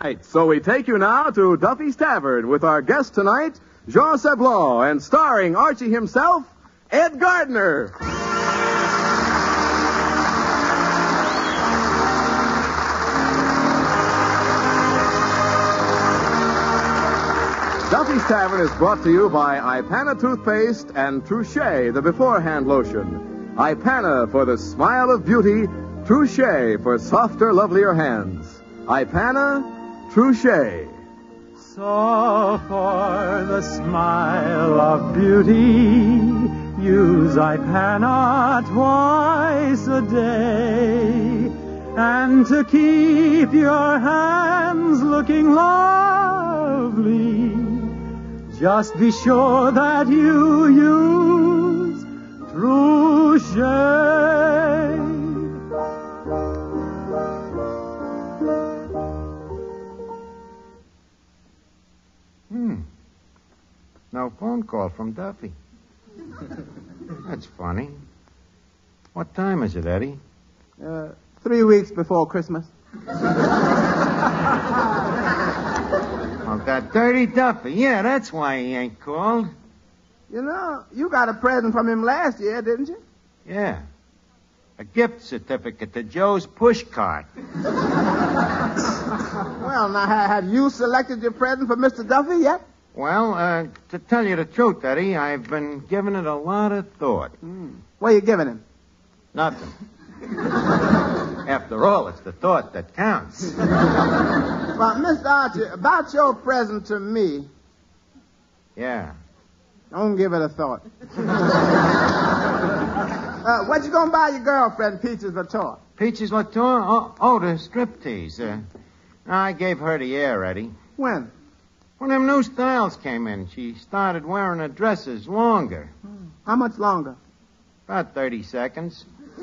Right, so we take you now to Duffy's Tavern with our guest tonight, Jean Sablon, and starring Archie himself, Ed Gardner. Duffy's Tavern is brought to you by Ipana toothpaste and Trushay, the beforehand lotion. Ipana for the smile of beauty, Trushay for softer, lovelier hands. Ipana. Trushay. So for the smile of beauty, use Ipana twice a day. And to keep your hands looking lovely, just be sure that you use Trushay. No phone call from Duffy. That's funny. What time is it, Eddie? 3 weeks before Christmas. Oh, that dirty Duffy. Yeah, that's why he ain't called. You know, you got a present from him last year, didn't you? Yeah. A gift certificate to Joe's push cart. Well, now, have you selected your present for Mr. Duffy yet? Well, to tell you the truth, Eddie, I've been giving it a lot of thought. What are you giving him? Nothing. After all, it's the thought that counts. Well, Mr. Archie, about your present to me... Yeah. Don't give it a thought. What you gonna buy your girlfriend, Peaches Latour? Peaches Latour? Oh, the striptease. I gave her the air, Eddie. When? When them new styles came in, she started wearing her dresses longer. How much longer? About 30 seconds. And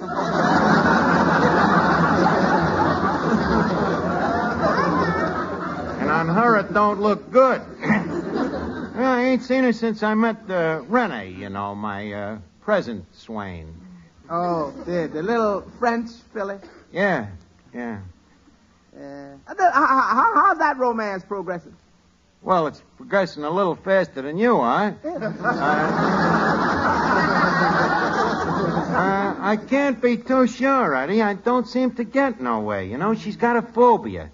on her, it don't look good. Well, I ain't seen her since I met René, you know, my present swain. Oh, the little French filly? Yeah. How's that romance progressing? Well, it's progressing a little faster than you are. I can't be too sure, Eddie. I don't seem to get no way. You know, she's got a phobia.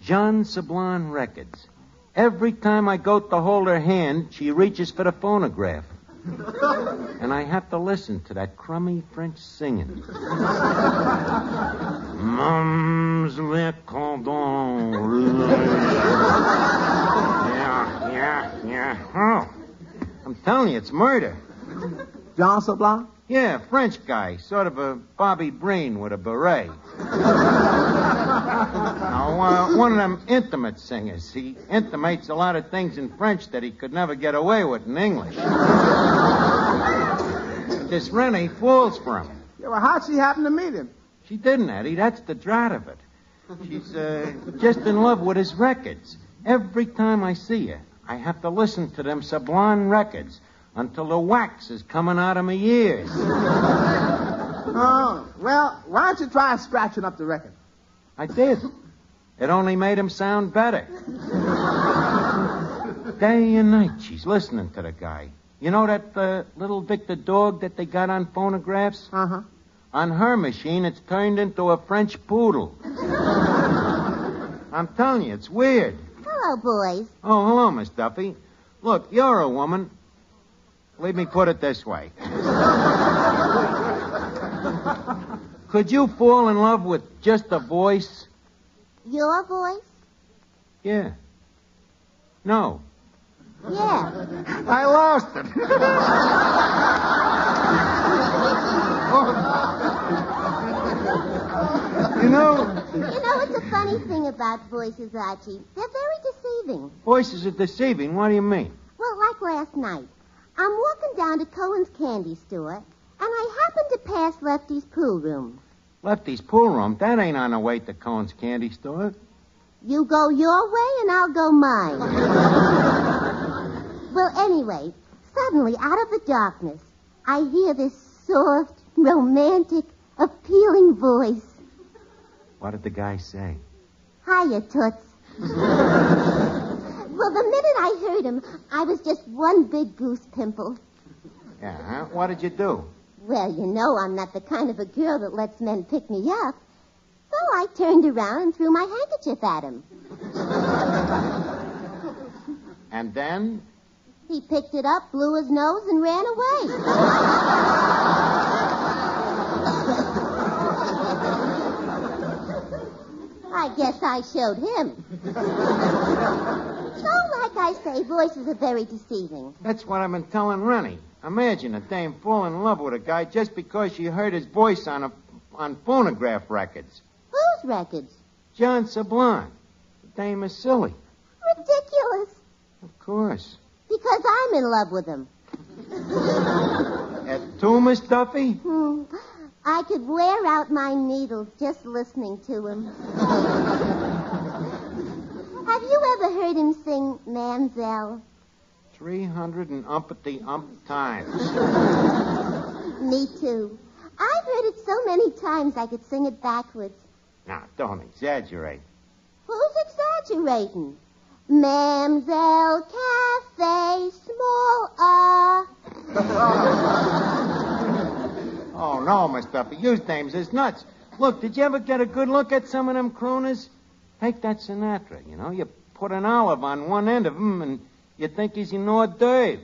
Jean Sablon records. Every time I go to hold her hand, she reaches for the phonograph. And I have to listen to that crummy French singing. Mums le cordon. Yeah. Oh, I'm telling you, it's murder. Jean Sablon? Yeah, French guy. Sort of a Bobby Breen with a beret. Now, one of them intimate singers. He intimates a lot of things in French that he could never get away with in English. This Rennie falls for him. Yeah, well, how'd she happen to meet him? She didn't, Eddie. That's the drat of it. She's just in love with his records. Every time I see her, I have to listen to them Sablon records until the wax is coming out of my ears. Oh, well, why don't you try scratching up the record? I did. It only made him sound better. Day and night, she's listening to the guy. You know that little Victor dog that they got on phonographs? Uh-huh. On her machine, it's turned into a French poodle. I'm telling you, it's weird. Hello, boys. Oh, hello, Miss Duffy. Look, you're a woman. Let me put it this way. Could you fall in love with just a voice? Your voice? Yeah. No. Yeah. I lost it. You know... it's a funny thing about voices, Archie. They're very deceiving. Voices are deceiving? What do you mean? Well, like last night. I'm walking down to Cohen's Candy Store, and I happened to pass Lefty's Pool Room. Lefty's Pool Room? That ain't on the way to Cohen's Candy Store. You go your way, and I'll go mine. Well, anyway, suddenly, out of the darkness, I hear this soft, romantic, appealing voice. What did the guy say? Hiya, Toots. Well, the minute I heard him, I was just one big goose pimple. Yeah, huh? What did you do? Well, you know, I'm not the kind of a girl that lets men pick me up. So I turned around and threw my handkerchief at him. And then? He picked it up, blew his nose, and ran away. I guess I showed him. Oh, like I say, voices are very deceiving. That's what I've been telling Rennie. Imagine a dame falling in love with a guy just because she heard his voice on phonograph records. Whose records? Jean Sablon. The dame is silly. Ridiculous. Of course. Because I'm in love with him. That too, Miss Duffy? I could wear out my needles just listening to him. Have you ever heard him sing Mamselle? 300 and umpty-ump times. Me too. I've heard it so many times I could sing it backwards. Now, don't exaggerate. Who's exaggerating? Mamselle Cafe Small A. Oh, no, Miss Duffy, you dames is nuts. Look, did you ever get a good look at some of them crooners? Take that Sinatra, you know. You put an olive on one end of him, and you think he's an hors d'oeuvre.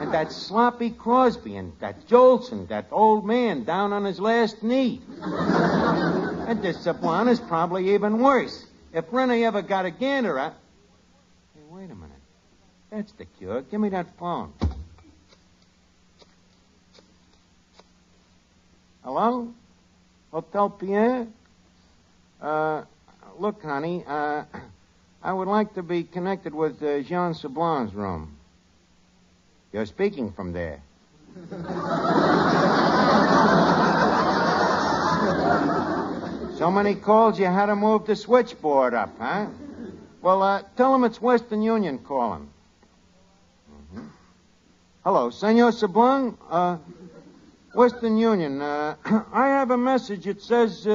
And that sloppy Crosby, and that Jolson, that old man down on his last knee. And this Sablon is probably even worse. If Rennie ever got a gander at... Hey, wait a minute. That's the cure. Give me that phone. Hello? Hotel Pierre? Look, honey, I would like to be connected with Jean Sablon's room. You're speaking from there. So many calls you had to move the switchboard up, huh? Well, tell him it's Western Union calling. Mm-hmm. Hello, Senor Sablon? Western Union, I have a message. It says,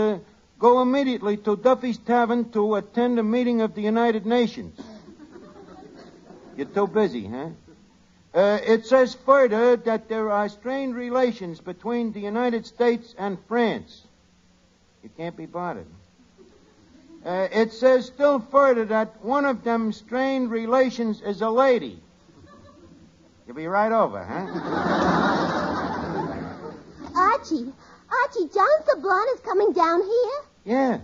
go immediately to Duffy's Tavern to attend a meeting of the United Nations. You're too busy, huh? It says further that there are strained relations between the United States and France. You can't be bothered. It says still further that one of them strained relations is a lady. You'll be right over, huh? Archie, John Sablon is coming down here? Yeah.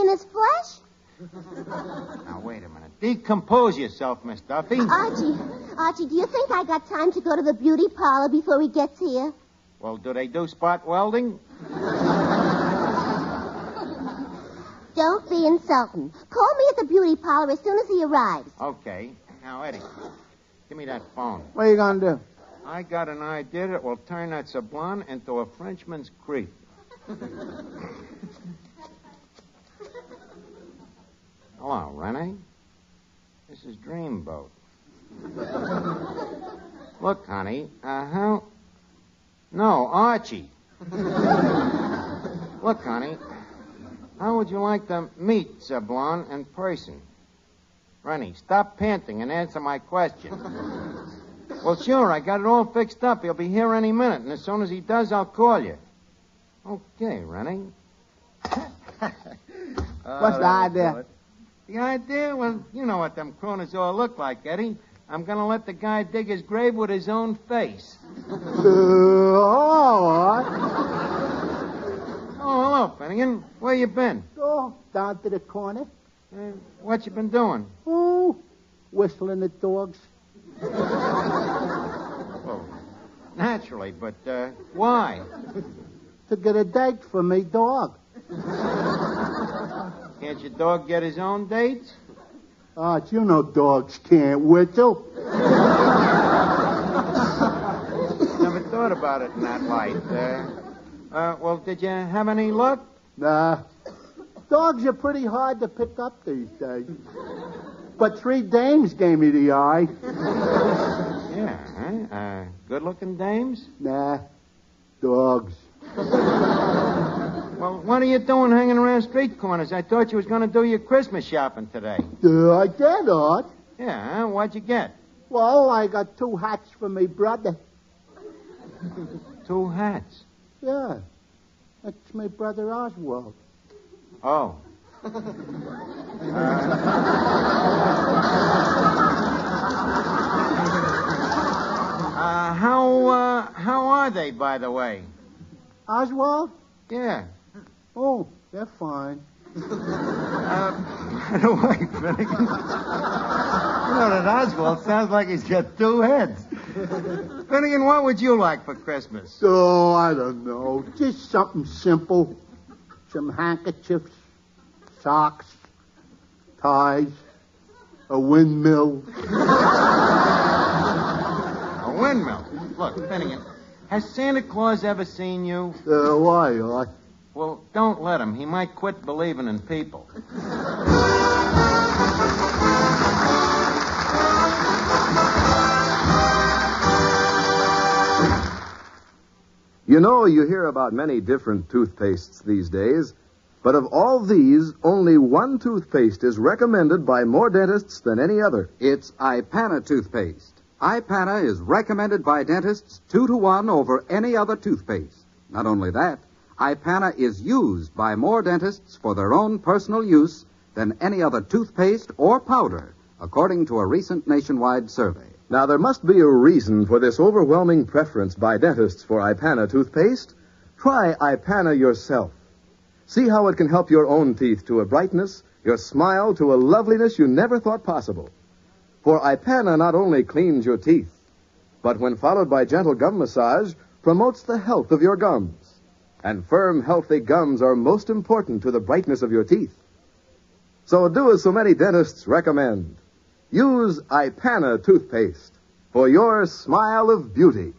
In his flesh? Now, wait a minute. Decompose yourself, Miss Duffy. Archie, do you think I got time to go to the beauty parlor before he gets here? Well, do they do spot welding? Don't be insulting. Call me at the beauty parlor as soon as he arrives. Okay. Now, Eddie, give me that phone. What are you going to do? I got an idea that will turn that Sablon into a Frenchman's creep. Hello, René. This is Dreamboat. Look, honey, how... No, Archie. Look, honey, how would you like to meet Sablon in person? René, stop panting and answer my question. Well, sure, I got it all fixed up. He'll be here any minute, and as soon as he does, I'll call you. Okay, Rennie. What's the idea? The idea? Well, you know what them crooners all look like, Eddie. I'm going to let the guy dig his grave with his own face. All right. Oh, hello, Finnegan. Where you been? Oh, down to the corner. What you been doing? Oh, whistling at dogs. Well, naturally, but why? To get a date for me dog. Can't your dog get his own dates? You know dogs can't whistle. Never thought about it in that light. Well, did you have any luck? Nah. Dogs are pretty hard to pick up these days. But three dames gave me the eye. Yeah, huh? Good-looking dames? Nah, dogs. Well, what are you doing hanging around street corners? I thought you was going to do your Christmas shopping today. I did, Art. Yeah, huh? What'd you get? Well, I got 2 hats for me brother. 2 hats? Yeah. That's my brother Oswald. Oh. How are they, by the way? Oswald? Yeah. Oh, they're fine. By the way, Finnegan, you know that Oswald sounds like he's got 2 heads. Finnegan, what would you like for Christmas? Oh, I don't know. Just something simple. Some handkerchiefs, socks, ties, a windmill. A windmill? Look, Finnegan, has Santa Claus ever seen you? Why, Art? Well, don't let him. He might quit believing in people. You know, you hear about many different toothpastes these days, but of all these, only one toothpaste is recommended by more dentists than any other. It's Ipana toothpaste. Ipana is recommended by dentists 2 to 1 over any other toothpaste. Not only that, Ipana is used by more dentists for their own personal use than any other toothpaste or powder, according to a recent nationwide survey. Now, there must be a reason for this overwhelming preference by dentists for Ipana toothpaste. Try Ipana yourself. See how it can help your own teeth to a brightness, your smile to a loveliness you never thought possible. For Ipana not only cleans your teeth, but when followed by gentle gum massage, promotes the health of your gums. And firm, healthy gums are most important to the brightness of your teeth. So do as so many dentists recommend. Use Ipana toothpaste for your smile of beauty.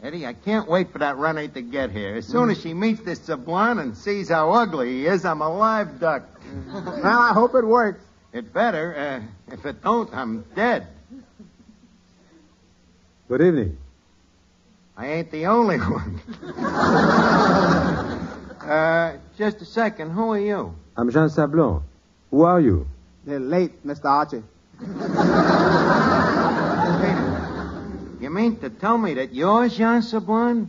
Eddie, I can't wait for that René to get here. As soon as she meets this Sablon and sees how ugly he is, I'm a live duck. Well, I hope it works. It better. If it don't, I'm dead. Good evening. I ain't the only one. Just a second. Who are you? I'm Jean Sablon. Who are you? They're late, Mr. Archie. You mean to tell me that you're Jean Sablon?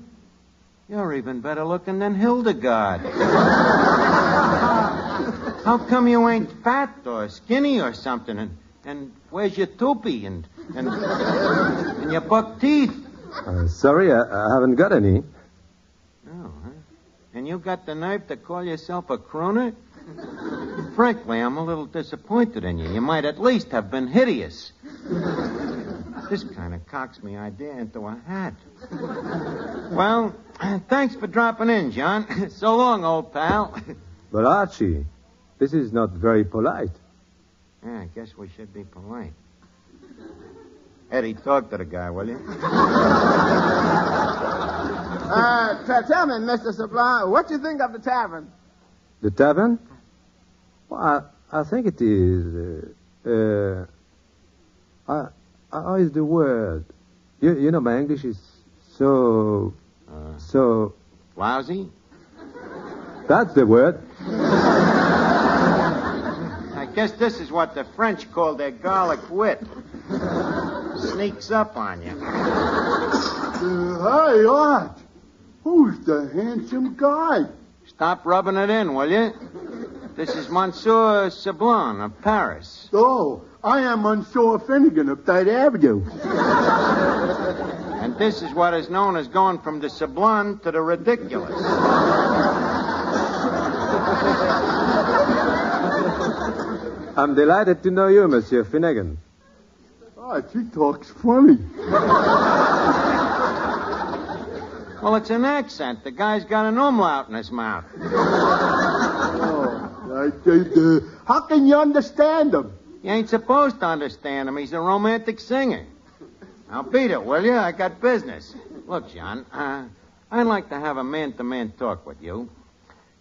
You're even better looking than Hildegarde. How come you ain't fat or skinny or something? And where's your toupee and your buck teeth? Sorry, I haven't got any. And you got the nerve to call yourself a crooner? Frankly, I'm a little disappointed in you. You might at least have been hideous. This kind of cocks me idea into a hat. Well, thanks for dropping in, John. So long, old pal. But, Archie, this is not very polite. Yeah, I guess we should be polite. Eddie, talk to the guy, will you? Tell me, Mr. Sablon, what you think of the tavern? The tavern? Well, I think it is... how is the word? You know, my English is so... so... Lousy? That's the word. I guess this is what the French call their garlic wit. Sneaks up on you. Hi, Art. Who's the handsome guy? Stop rubbing it in, will you? This is Monsieur Sablon of Paris. Oh, I am Monsieur Finnegan of 3rd Avenue. And this is what is known as going from the Sablon to the ridiculous. I'm delighted to know you, Monsieur Finnegan. Oh, she talks funny. Well, it's an accent. The guy's got an umlaut in his mouth. Oh, I think, how can you understand him? You ain't supposed to understand him. He's a romantic singer. Now, beat it, will you? I got business. Look, John, I'd like to have a man-to-man talk with you.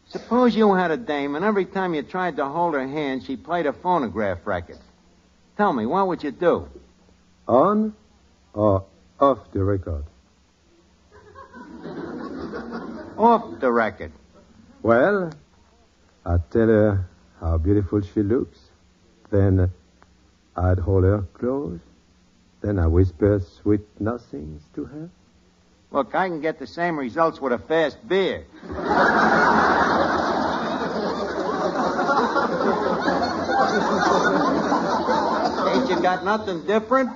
Suppose you had a dame, and every time you tried to hold her hand, she played a phonograph record. Tell me, what would you do? On Or off the record? Off the record. Well, I'd tell her how beautiful she looks. Then I'd hold her close. Then I whisper sweet nothings to her. Look, I can get the same results with a fast beer. Ain't you got nothing different?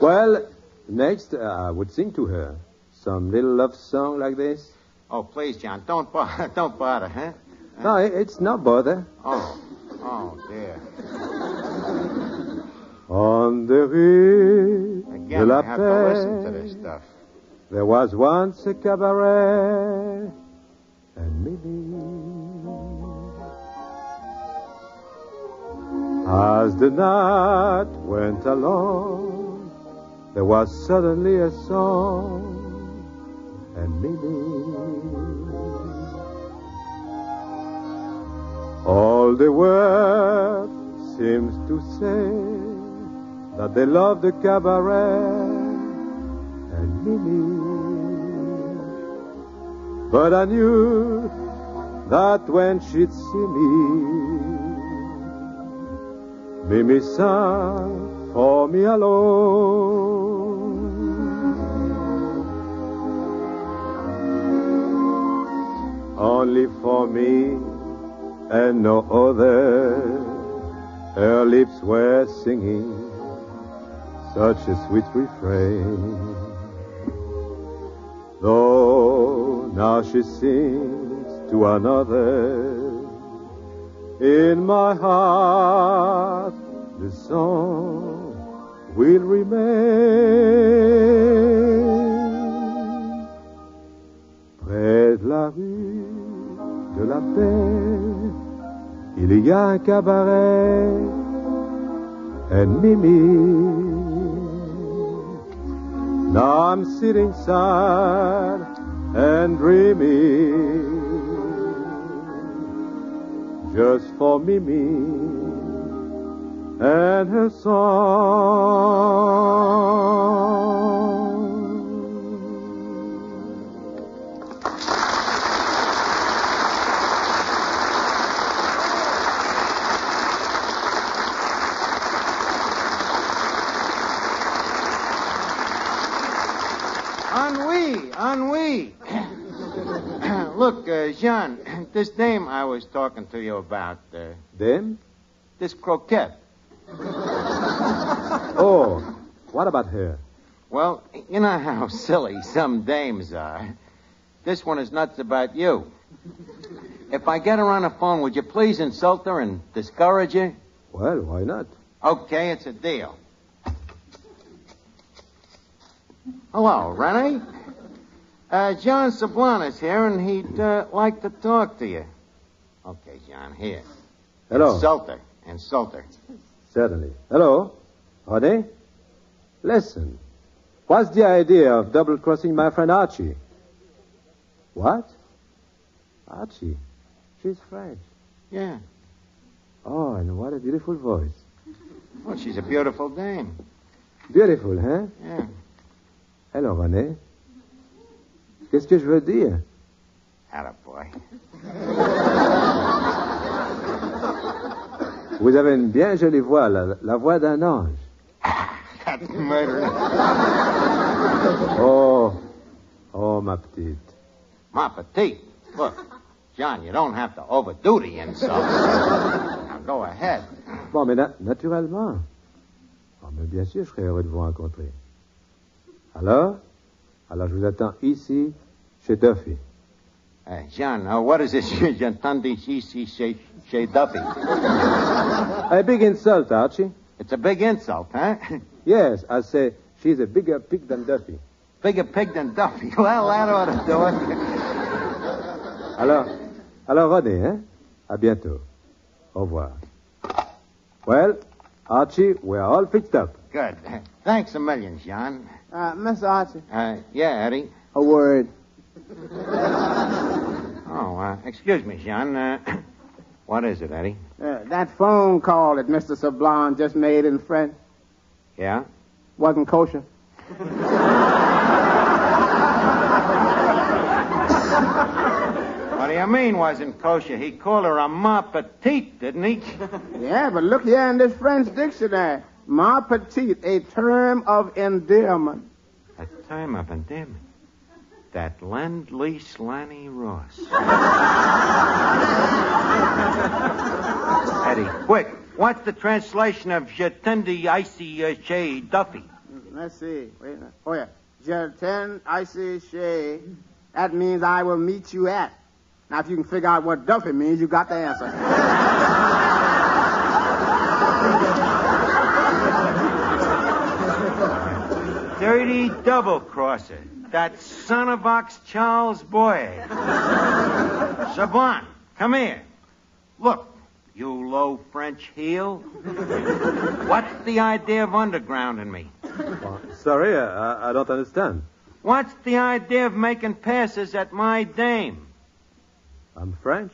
Well, next I would sing to her some little love song like this. Oh, please, John, don't bother, huh? No, it's not bother. Oh, dear. On the rue de la Paix. Again, I have to listen to this stuff. There was once a cabaret and Millie. As the night went along, there was suddenly a song and Millie. All the world seems to say that they love the cabaret and Millie. But I knew that when she'd see me, Mimi sang for me alone, only for me and no other. Her lips were singing such a sweet refrain. Though now she sings to another, in my heart the song will remain. Près de la rue de la Paix, il y a un cabaret and Mimi. Now I'm sitting sad and dreaming, just for Mimi and her song. Ennui. Look, Jean, this dame I was talking to you about. Dame? This croquette. Oh, what about her? Well, you know how silly some dames are. This one is nuts about you. If I get her on the phone, would you please insult her and discourage her? Well, why not? Okay, it's a deal. Hello, René? Jean Sablon is here, and he'd like to talk to you. Okay, John, here. Hello. Insult her. Certainly. Hello, René? Listen, what's the idea of double-crossing my friend Archie? What? Archie? She's French. Yeah. Oh, and what a beautiful voice. Well, she's a beautiful dame. Beautiful, huh? Yeah. Hello, René. Qu'est-ce que je veux dire? Attaboy. Vous avez une bien jolie voix, la voix d'un ange. That's murder. Oh, ma petite. Ma petite? Look, John, you don't have to overdo the insults. Now go ahead. Bon, mais naturellement. Oh, mais bien sûr, je serais heureux de vous rencontrer. Alors, je vous attends ici, chez Duffy. John, what is this? J'attendais ici, chez Duffy. A big insult, Archie. It's a big insult, huh? Yes, I say she's a bigger pig than Duffy. Bigger pig than Duffy? Well, that ought to do it. Alors, René, hein? À bientôt. Au revoir. Well, Archie, we're all fixed up. Good. Thanks a million, John. Miss Archie. Yeah, Eddie? A word. Excuse me, John. What is it, Eddie? That phone call that Mr. Sablon just made in French. Yeah? Wasn't kosher. What do you mean wasn't kosher? He called her a ma petite, didn't he? Yeah, but look here in this French dictionary. Ma petite, a term of endearment. A term of endearment? That Lend-Lease Lanny Ross. Eddie, quick. What's the translation of Je t'aime, icy chez Duffy? Let's see. Wait a minute. Oh, yeah. Je t'aime, icy chez. That means I will meet you at. Now, if you can figure out what Duffy means, you got the answer. Dirty double-crosser. That son of ox Charles Boyer. Sablon, come here. Look, you low French heel. What's the idea of undergrounding me? Sorry, I don't understand. What's the idea of making passes at my dame? I'm French.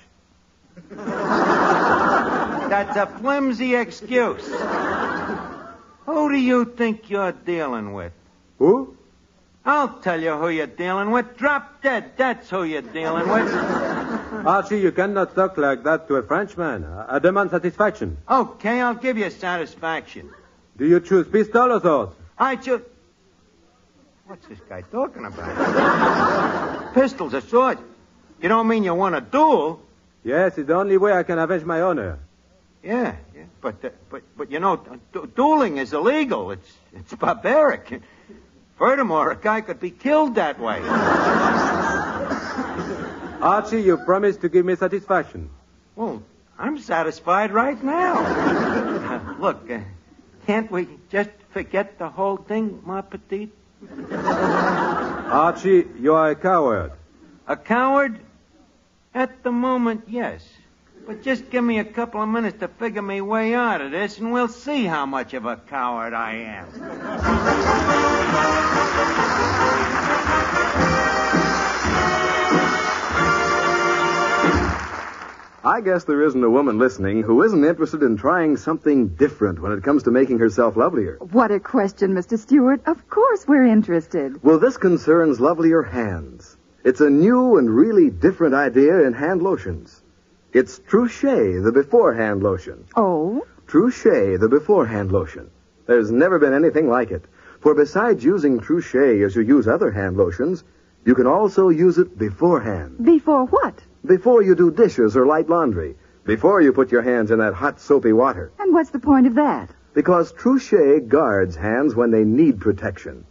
That's a flimsy excuse. Who do you think you're dealing with? Who? I'll tell you who you're dealing with. Drop dead. That's who you're dealing with. Archie, you cannot talk like that to a Frenchman. I demand satisfaction. Okay, I'll give you satisfaction. Do you choose pistol or sauce? I choose... What's this guy talking about? Pistols or swords? You don't mean you want a duel? Yes, it's the only way I can avenge my honor. Yeah, but you know, dueling is illegal. It's barbaric. Furthermore, a guy could be killed that way. Archie, you promised to give me satisfaction. Well, I'm satisfied right now. Look, can't we just forget the whole thing, ma petite? Archie, you are a coward. A coward? At the moment, yes. But just give me a couple of minutes to figure me way out of this, and we'll see how much of a coward I am. I guess there isn't a woman listening who isn't interested in trying something different when it comes to making herself lovelier. What a question, Mr. Stewart. Of course we're interested. Well, this concerns lovelier hands. It's a new and really different idea in hand lotions. It's Trushay, the beforehand lotion. Oh? Trushay, the beforehand lotion. There's never been anything like it. For besides using Trushay as you use other hand lotions, you can also use it beforehand. Before what? Before you do dishes or light laundry. Before you put your hands in that hot, soapy water. And what's the point of that? Because Trushay guards hands when they need protection.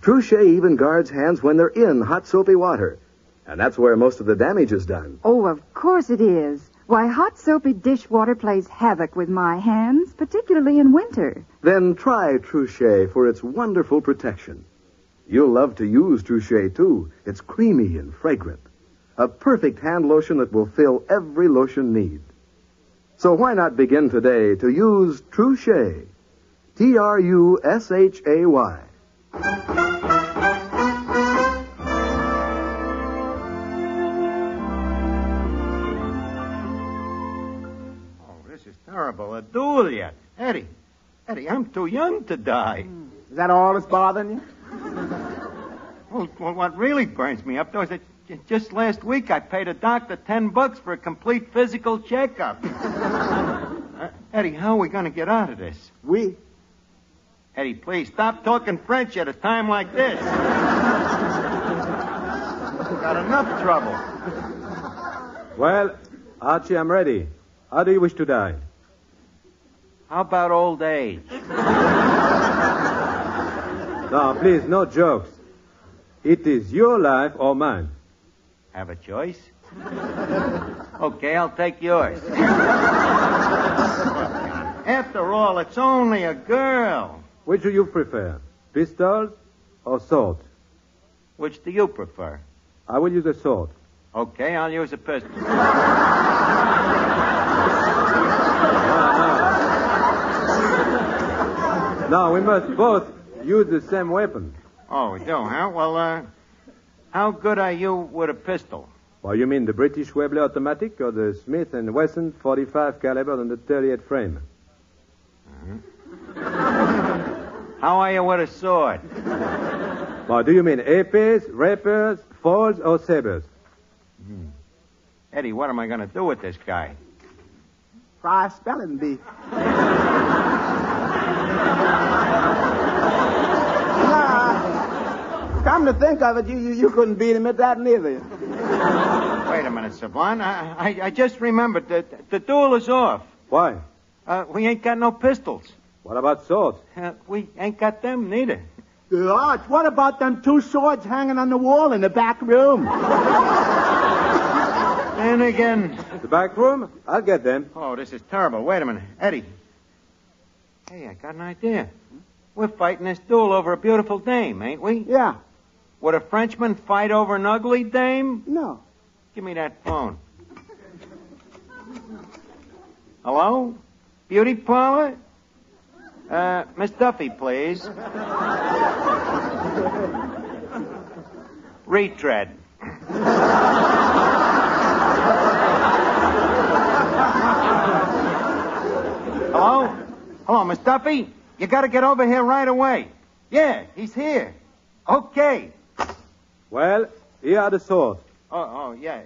Trushay even guards hands when they're in hot, soapy water. And that's where most of the damage is done. Oh, of course it is. Why, hot, soapy dish water plays havoc with my hands, particularly in winter. Then try Trushay for its wonderful protection. You'll love to use Trushay, too. It's creamy and fragrant. A perfect hand lotion that will fill every lotion need. So why not begin today to use Trushay? Trushay. A duel yet. Eddie, I'm too young to die. Is that all that's bothering you? Well, what really burns me up, though, is that just last week I paid a doctor $10 for a complete physical checkup. Eddie, how are we going to get out of this? We? Eddie, please, stop talking French at a time like this. Got enough trouble. Well, Archie, I'm ready. How do you wish to die? How about old age? No, please, no jokes. It is your life or mine. Have a choice? Okay, I'll take yours. After all, it's only a girl. Which do you prefer? Pistols or sword? Which do you prefer? I will use a sword. Okay, I'll use a pistol. No, we must both use the same weapon. Oh, we do, huh? Well, how good are you with a pistol? Well, you mean the British Webley automatic or the Smith & Wesson 45 caliber and the 38 frame? Uh-huh. How are you with a sword? Well, do you mean apes, rappers, fours, or sabers? Eddie, what am I going to do with this guy? Fry spelling bee. Come to think of it, you couldn't beat him at that neither. Wait a minute, Sablon. I just remembered that the duel is off. Why? We ain't got no pistols. What about swords? We ain't got them neither. Arch, what about them two swords hanging on the wall in the back room? And again. The back room? I'll get them. Oh, this is terrible. Wait a minute. Eddie. Hey, I got an idea. We're fighting this duel over a beautiful dame, ain't we? Yeah. Would a Frenchman fight over an ugly dame? No. Give me that phone. Hello? Beauty parlor? Miss Duffy, please. Retread. Hello? Hello, Miss Duffy? You gotta get over here right away. Yeah, he's here. Okay. Well, here are the swords. Oh, yeah,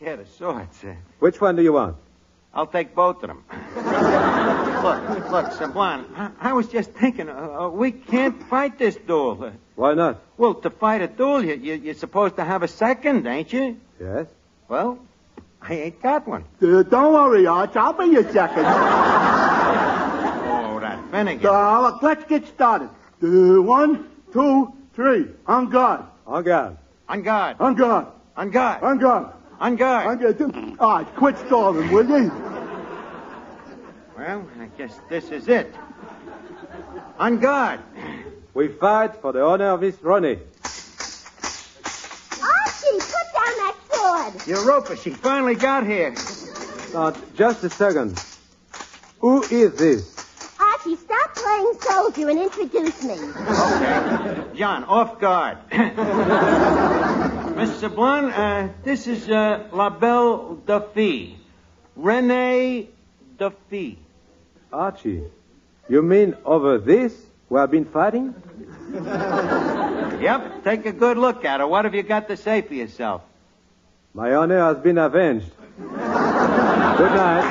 the swords. Which one do you want? I'll take both of them. Look, Sablon, I was just thinking, we can't fight this duel. Why not? Well, to fight a duel, you're supposed to have a second, ain't you? Yes. Well, I ain't got one. Don't worry, Arch, I'll be your second. Oh, that Finnegan. Look, let's get started. 1, 2, 3. En garde. En garde. En garde. En garde. En garde. En garde. On guard. On guard. All right, quit stalling, will you? Well, I guess this is it. On guard. We fight for the honor of his René. Archie, put down that sword. Europa, she finally got here. Just a second. Who is this? Archie, stop playing soldier and introduce me. Okay. John, off guard. Miss Sablon, this is La Belle Duffy. René Duffy. Archie, you mean over this where I've been fighting? Yep, take a good look at her. What have you got to say for yourself? My honor has been avenged. Good night.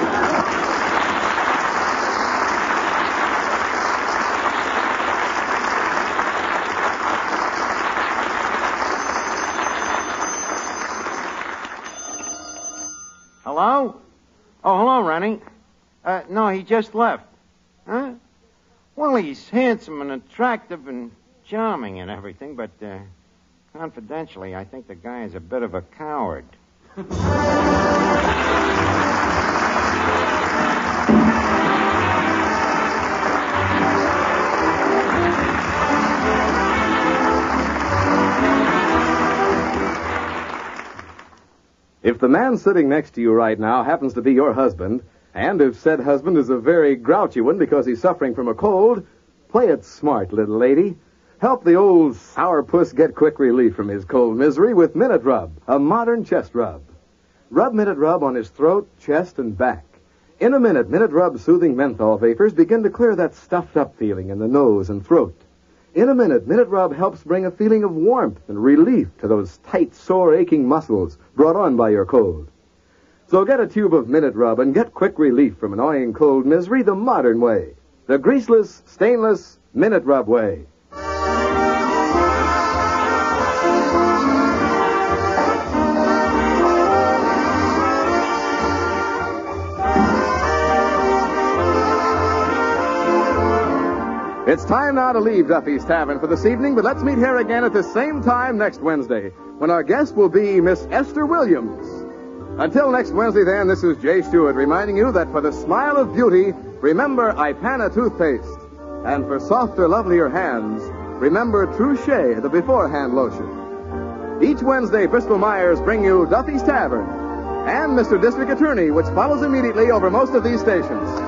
Hello? Oh, hello, Ronnie. No, he just left. Huh? Well, he's handsome and attractive and charming and everything, but confidentially, I think the guy is a bit of a coward. If the man sitting next to you right now happens to be your husband, and if said husband is a very grouchy one because he's suffering from a cold, play it smart, little lady. Help the old sourpuss get quick relief from his cold misery with Minute Rub, a modern chest rub. Rub Minute Rub on his throat, chest, and back. In a minute, Minute Rub's soothing menthol vapors begin to clear that stuffed-up feeling in the nose and throat. In a minute, Minute Rub helps bring a feeling of warmth and relief to those tight, sore, aching muscles brought on by your cold. So get a tube of Minute Rub and get quick relief from annoying cold misery the modern way. The greaseless, stainless Minute Rub way. It's time now to leave Duffy's Tavern for this evening, but let's meet here again at the same time next Wednesday, when our guest will be Miss Esther Williams. Until next Wednesday, then, this is Jay Stewart reminding you that for the smile of beauty, remember Ipana toothpaste. And for softer, lovelier hands, remember Trushay, the beforehand lotion. Each Wednesday, Bristol Myers bring you Duffy's Tavern and Mr. District Attorney, which follows immediately over most of these stations.